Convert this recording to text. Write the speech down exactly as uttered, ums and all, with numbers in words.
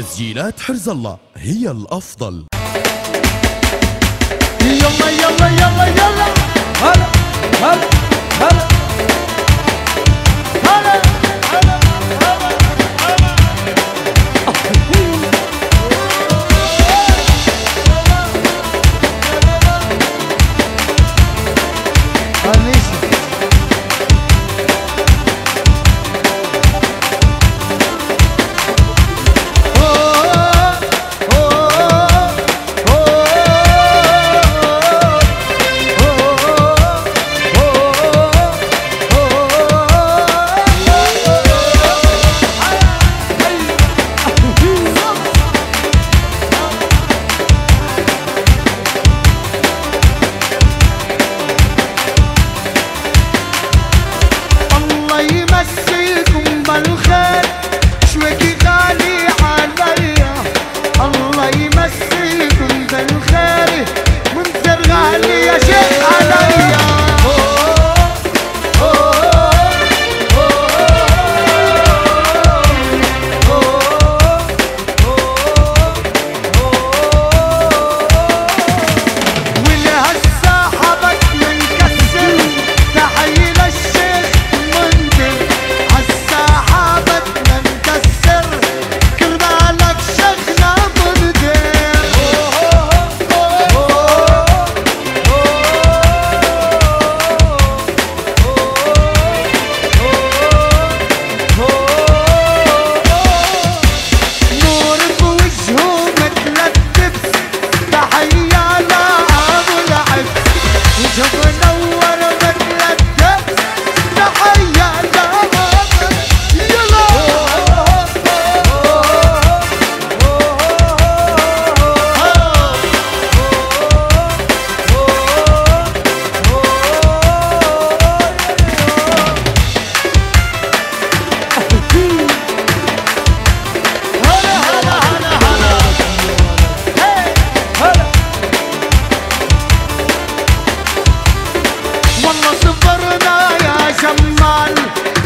تسجيلات حرز الله هي الأفضل. يلا يلا يلا يلا هلا هلا هلا هلا هلا هلا هلا والله صبرنا يا جمال.